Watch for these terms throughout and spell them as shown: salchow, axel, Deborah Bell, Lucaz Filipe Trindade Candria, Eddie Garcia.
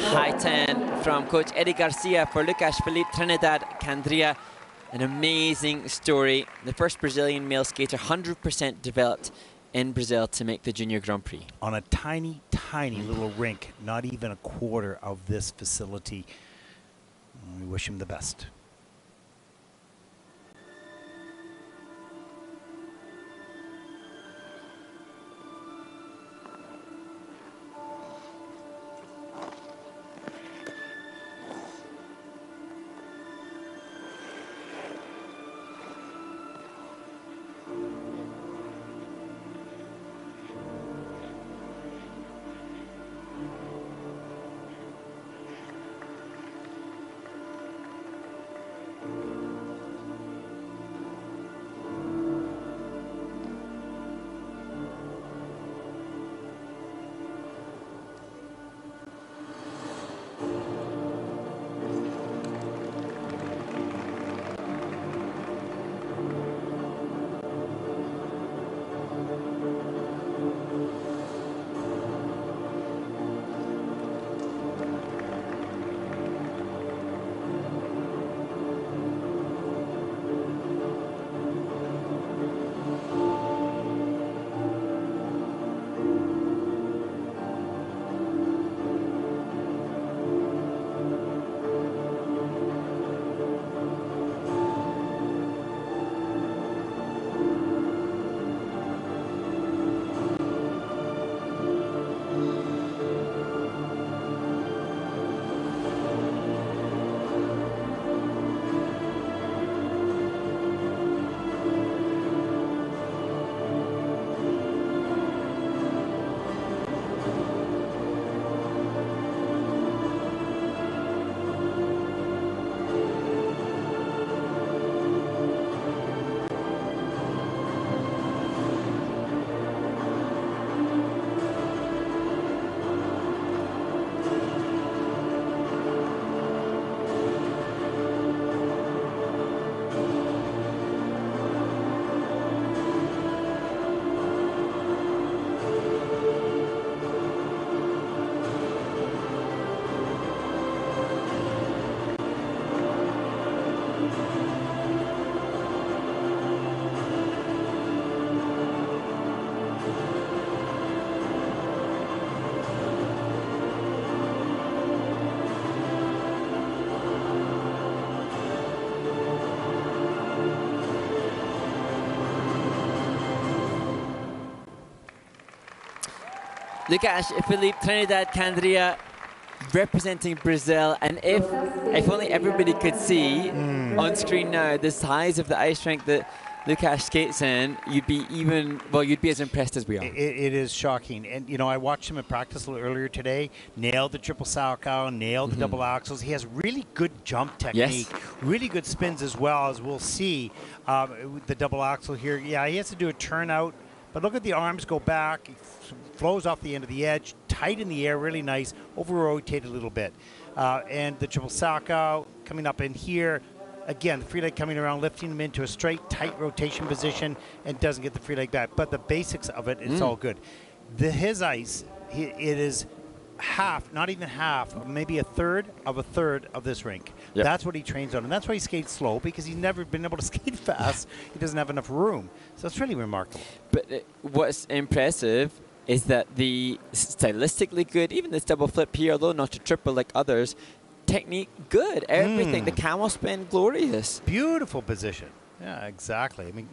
High 10 from Coach Eddie Garcia for Lucaz Filipe Trindade Candria. An amazing story. The first Brazilian male skater 100% developed in Brazil to make the Junior Grand Prix. On a tiny, tiny little rink, not even a quarter of this facility. We wish him the best. Lucaz Filipe Trindade Candria representing Brazil, and if only everybody could see on screen now the size of the ice rink that Lucaz skates in, you'd be even, well, you'd be as impressed as we are. It is shocking, and you know, I watched him at practice a little earlier today. Nailed the triple salchow, nailed the double axels. He has really good jump technique, really good spins as well, as we'll see. The double axel here, yeah, he has to do a turnout. But look at the arms go back, flows off the end of the edge, tight in the air, really nice, over-rotate a little bit. And the triple salchow coming up in here. Again, the free leg coming around, lifting him into a straight, tight rotation position, and doesn't get the free leg back. But the basics of it, it's all good. His ice, it is half, not even half, maybe a third of this rink. Yep. That's what he trains on, and that's why he skates slow, because he's never been able to skate fast. He doesn't have enough room, so it's really remarkable. But what's impressive is that the stylistically good, even this double flip here, although not a triple like others, technique good, everything, the camel spin, glorious. Beautiful position. Yeah, exactly. I mean,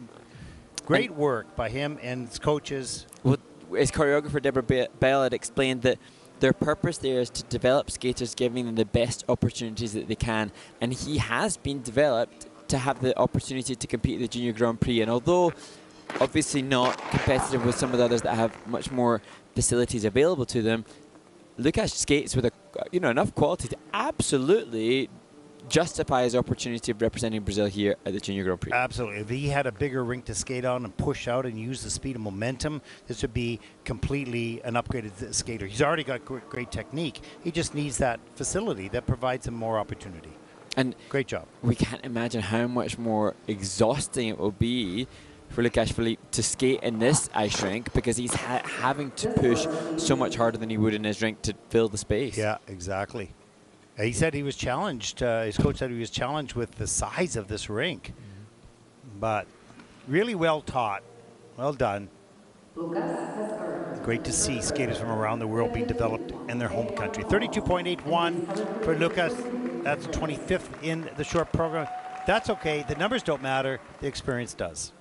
great work by him and his coaches. Well, his choreographer, Deborah Bell, had explained that their purpose there is to develop skaters, giving them the best opportunities that they can. And he has been developed to have the opportunity to compete at the Junior Grand Prix. And although obviously not competitive with some of the others that have much more facilities available to them, Lucaz skates with a, you know, enough quality to absolutely justify his opportunity of representing Brazil here at the Junior Grand Prix. Absolutely. If he had a bigger rink to skate on and push out and use the speed and momentum, this would be completely an upgraded skater. He's already got great technique. He just needs that facility that provides him more opportunity. And great job. We can't imagine how much more exhausting it will be for Lucaz Filipe to skate in this ice rink, because he's having to push so much harder than he would in his rink to fill the space. Yeah, exactly. He said he was challenged. His coach said he was challenged with the size of this rink. But really well taught. Well done. Great to see skaters from around the world being developed in their home country. 32.81 for Lucaz. That's 25th in the short program. That's okay. The numbers don't matter. The experience does.